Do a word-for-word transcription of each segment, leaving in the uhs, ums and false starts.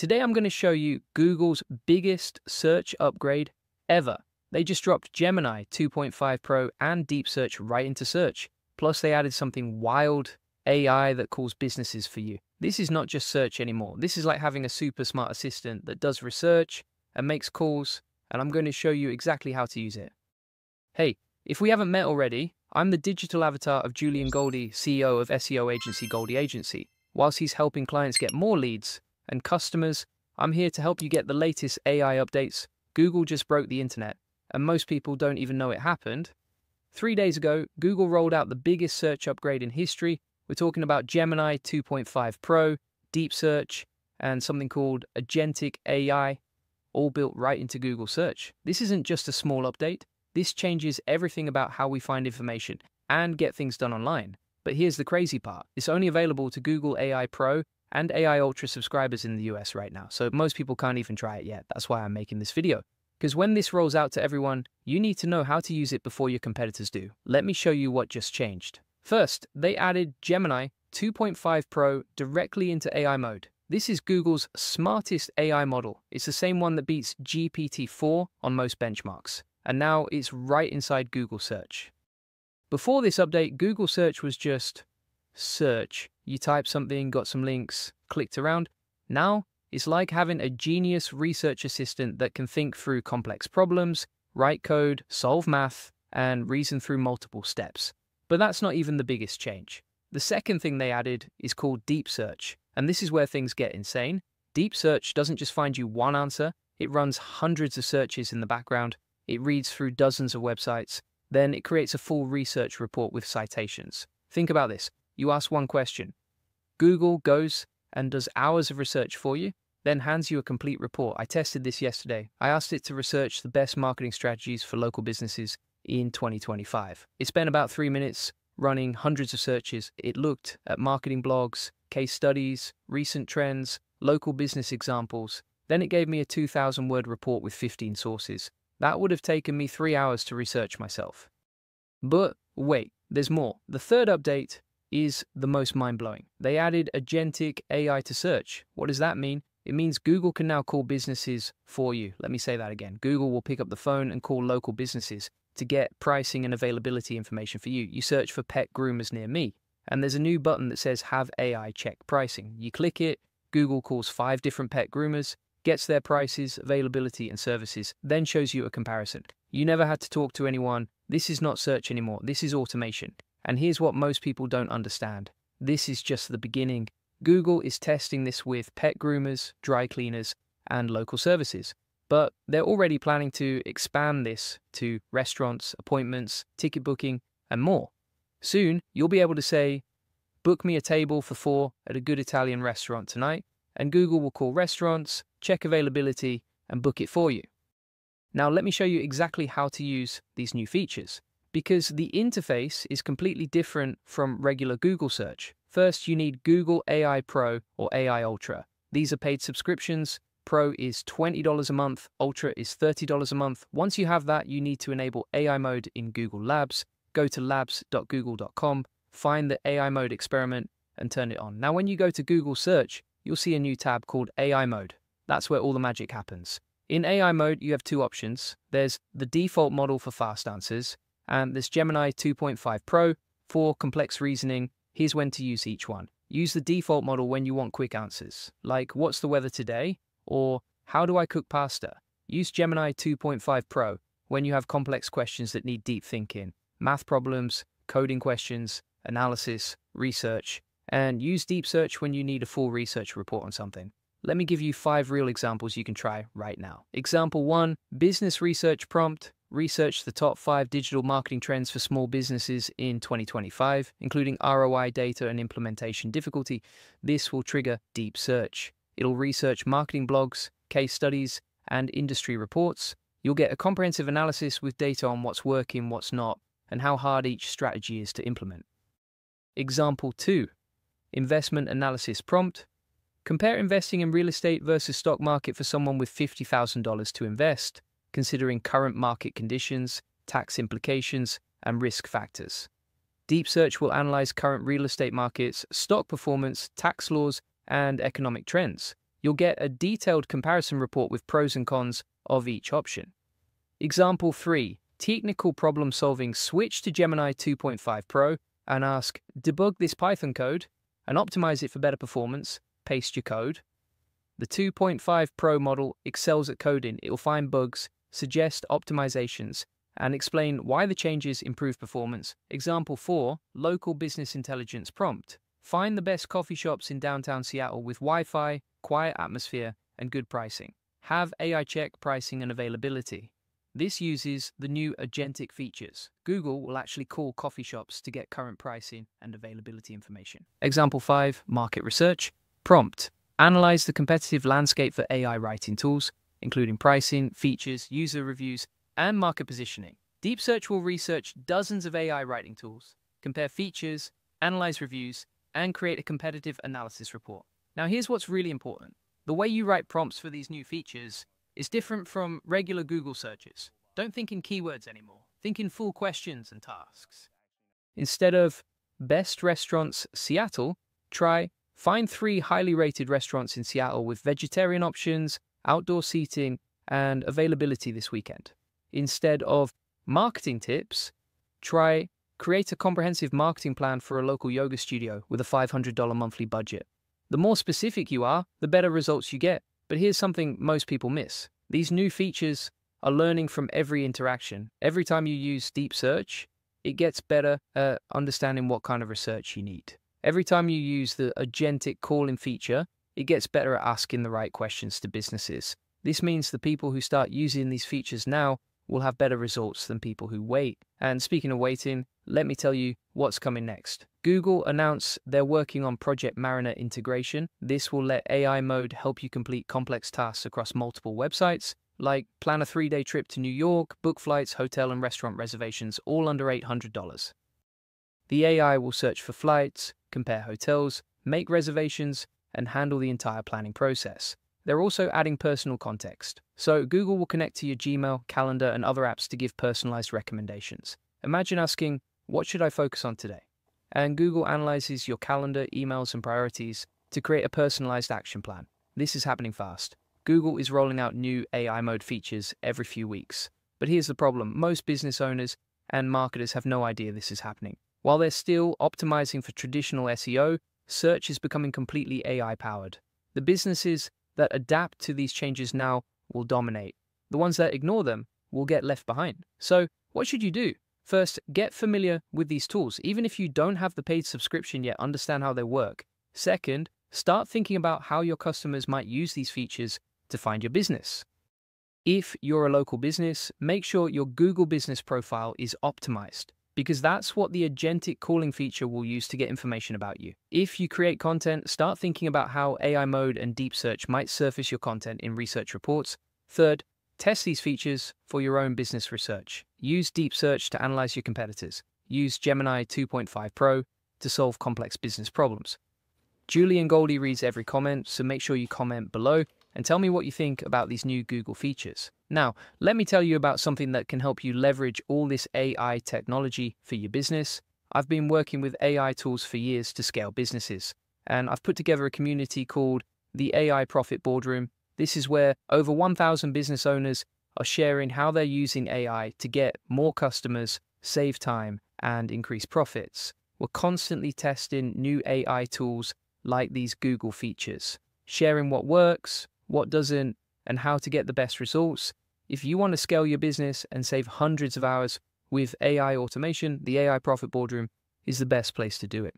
Today I'm going to show you Google's biggest search upgrade ever. They just dropped Gemini two point five Pro and Deep Search right into search. Plus they added something wild, A I that calls businesses for you. This is not just search anymore. This is like having a super smart assistant that does research and makes calls, and I'm going to show you exactly how to use it. Hey, if we haven't met already, I'm the digital avatar of Julian Goldie, C E O of S E O agency Goldie Agency. Whilst he's helping clients get more leads and customers, I'm here to help you get the latest A I updates. Google just broke the internet, and most people don't even know it happened. Three days ago, Google rolled out the biggest search upgrade in history. We're talking about Gemini two point five Pro, Deep Search, and something called Agentic A I, all built right into Google Search. This isn't just a small update. This changes everything about how we find information and get things done online. But here's the crazy part. It's only available to Google A I Pro and A I Ultra subscribers in the U S right now, so most people can't even try it yet. That's why I'm making this video. Because when this rolls out to everyone, you need to know how to use it before your competitors do. Let me show you what just changed. First, they added Gemini two point five Pro directly into A I mode. This is Google's smartest A I model. It's the same one that beats G P T four on most benchmarks. And now it's right inside Google Search. Before this update, Google Search was just search. You type something, got some links, clicked around. Now, it's like having a genius research assistant that can think through complex problems, write code, solve math, and reason through multiple steps. But that's not even the biggest change. The second thing they added is called Deep Search, and this is where things get insane. Deep Search doesn't just find you one answer, it runs hundreds of searches in the background, it reads through dozens of websites, then it creates a full research report with citations. Think about this. You ask one question, Google goes and does hours of research for you, then hands you a complete report. I tested this yesterday. I asked it to research the best marketing strategies for local businesses in twenty twenty-five. It spent about three minutes running hundreds of searches. It looked at marketing blogs, case studies, recent trends, local business examples. Then it gave me a two thousand word report with fifteen sources. That would have taken me three hours to research myself. But wait, there's more. The third update is the most mind-blowing. They added Agentic A I to search. What does that mean? It means Google can now call businesses for you. Let me say that again. Google will pick up the phone and call local businesses to get pricing and availability information for you. You search for pet groomers near me, and there's a new button that says have A I check pricing. You click it, Google calls five different pet groomers, gets their prices, availability, and services, then shows you a comparison. You never had to talk to anyone. This is not search anymore. This is automation. And here's what most people don't understand. This is just the beginning. Google is testing this with pet groomers, dry cleaners, and local services. But they're already planning to expand this to restaurants, appointments, ticket booking, and more. Soon, you'll be able to say, book me a table for four at a good Italian restaurant tonight, and Google will call restaurants, check availability, and book it for you. Now, let me show you exactly how to use these new features, because the interface is completely different from regular Google search. First, you need Google A I Pro or A I Ultra. These are paid subscriptions. Pro is twenty dollars a month, Ultra is thirty dollars a month. Once you have that, you need to enable A I mode in Google Labs. Go to labs dot google dot com, find the A I mode experiment, and turn it on. Now, when you go to Google search, you'll see a new tab called A I mode. That's where all the magic happens. In A I mode, you have two options. There's the default model for fast answers, and this Gemini two point five Pro for complex reasoning. Here's when to use each one. Use the default model when you want quick answers, like what's the weather today, or how do I cook pasta? Use Gemini two point five Pro when you have complex questions that need deep thinking, math problems, coding questions, analysis, research, and use Deep Search when you need a full research report on something. Let me give you five real examples you can try right now. Example one, business research prompt. Research the top five digital marketing trends for small businesses in twenty twenty-five, including R O I data and implementation difficulty. This will trigger Deep Search. It'll research marketing blogs, case studies, and industry reports. You'll get a comprehensive analysis with data on what's working, what's not, and how hard each strategy is to implement. Example two, investment analysis prompt. Compare investing in real estate versus stock market for someone with fifty thousand dollars to invest, considering current market conditions, tax implications, and risk factors. Deep Search will analyze current real estate markets, stock performance, tax laws, and economic trends. you'll get a detailed comparison report with pros and cons of each option. Example three, technical problem solving. Switch to Gemini two point five Pro and ask, debug this Python code and optimize it for better performance. Paste your code. The two point five Pro model excels at coding. It will find bugs, suggest optimizations, and explain why the changes improve performance. Example four, local business intelligence prompt. Find the best coffee shops in downtown Seattle with Wi-Fi, quiet atmosphere, and good pricing. Have A I check pricing and availability. This uses the new agentic features. Google will actually call coffee shops to get current pricing and availability information. Example five, market research prompt. Analyze the competitive landscape for A I writing tools, including pricing, features, user reviews, and market positioning. Deep Search will research dozens of A I writing tools, compare features, analyze reviews, and create a competitive analysis report. Now, here's what's really important. The way you write prompts for these new features is different from regular Google searches. Don't think in keywords anymore. Think in full questions and tasks. Instead of best restaurants Seattle, try find three highly rated restaurants in Seattle with vegetarian options, outdoor seating, and availability this weekend. Instead of marketing tips, try create a comprehensive marketing plan for a local yoga studio with a five hundred dollar monthly budget. The more specific you are, the better results you get. But here's something most people miss. These new features are learning from every interaction. Every time you use Deep Search, it gets better at understanding what kind of research you need. Every time you use the agentic calling feature, it gets better at asking the right questions to businesses. This means the people who start using these features now will have better results than people who wait. And speaking of waiting, let me tell you what's coming next. Google announced they're working on Project Mariner integration. This will let A I mode help you complete complex tasks across multiple websites, like plan a three-day trip to New York, book flights, hotel and restaurant reservations, all under eight hundred dollars. The A I will search for flights, compare hotels, make reservations, and handle the entire planning process. They're also adding personal context. So Google will connect to your Gmail, calendar, and other apps to give personalized recommendations. Imagine asking, what should I focus on today? And Google analyzes your calendar, emails, and priorities to create a personalized action plan. This is happening fast. Google is rolling out new A I mode features every few weeks. But here's the problem. Most business owners and marketers have no idea this is happening. While they're still optimizing for traditional S E O, search is becoming completely A I-powered. The businesses that adapt to these changes now will dominate. The ones that ignore them will get left behind. So what should you do? First, get familiar with these tools. Even if you don't have the paid subscription yet, understand how they work. Second, start thinking about how your customers might use these features to find your business. If you're a local business, make sure your Google business profile is optimized, because that's what the agentic calling feature will use to get information about you. If you create content, start thinking about how A I mode and Deep Search might surface your content in research reports. Third, test these features for your own business research. Use Deep Search to analyze your competitors. Use Gemini two point five Pro to solve complex business problems. Julian Goldie reads every comment, so make sure you comment below and tell me what you think about these new Google features. Now, let me tell you about something that can help you leverage all this A I technology for your business. I've been working with A I tools for years to scale businesses, and I've put together a community called the A I Profit Boardroom. This is where over one thousand business owners are sharing how they're using A I to get more customers, save time, and increase profits. We're constantly testing new A I tools like these Google features, sharing what works, what doesn't, and how to get the best results. If you want to scale your business and save hundreds of hours with A I automation, the A I Profit Boardroom is the best place to do it.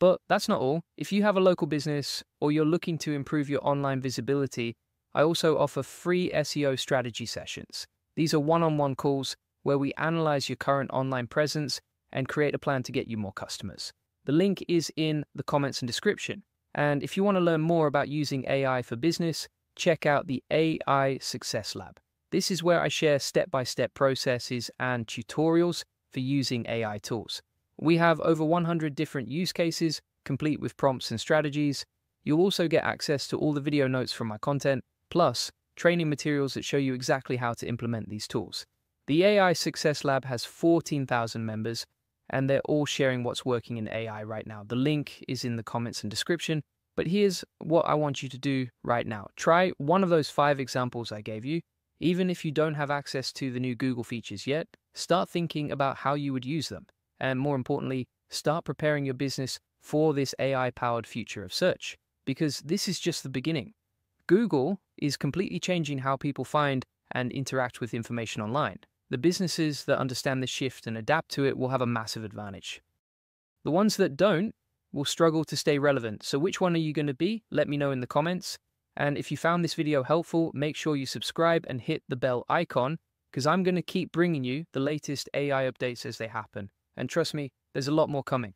But that's not all. If you have a local business or you're looking to improve your online visibility, I also offer free S E O strategy sessions. These are one-on-one calls where we analyze your current online presence and create a plan to get you more customers. The link is in the comments and description. And if you want to learn more about using A I for business, check out the A I Success Lab. This is where I share step-by-step processes and tutorials for using A I tools. We have over one hundred different use cases, complete with prompts and strategies. You'll also get access to all the video notes from my content, plus training materials that show you exactly how to implement these tools. The A I Success Lab has fourteen thousand members, and they're all sharing what's working in A I right now. The link is in the comments and description. But here's what I want you to do right now. Try one of those five examples I gave you. Even if you don't have access to the new Google features yet, start thinking about how you would use them. And more importantly, start preparing your business for this A I-powered future of search, because this is just the beginning. Google is completely changing how people find and interact with information online. The businesses that understand this shift and adapt to it will have a massive advantage. The ones that don't will struggle to stay relevant. So which one are you going to be? Let me know in the comments. And if you found this video helpful, make sure you subscribe and hit the bell icon, because I'm going to keep bringing you the latest A I updates as they happen. And trust me, there's a lot more coming.